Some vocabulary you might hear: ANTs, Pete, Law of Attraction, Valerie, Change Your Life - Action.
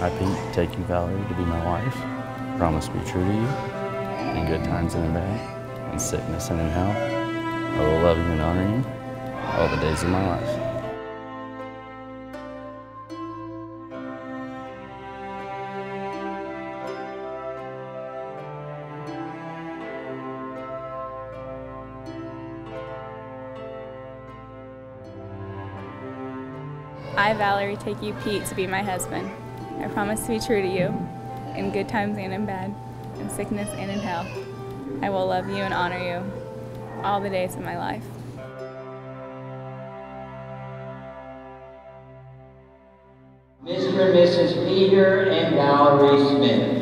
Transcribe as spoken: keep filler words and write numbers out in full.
I, Pete, take you, Valerie, to be my wife. Promise to be true to you, in good times and in bad, in sickness and in health. I will love you and honor you all the days of my life. I, Valerie, take you, Pete, to be my husband. I promise to be true to you, in good times and in bad, in sickness and in health. I will love you and honor you all the days of my life. Mister and Missus Peter and Valerie Smith.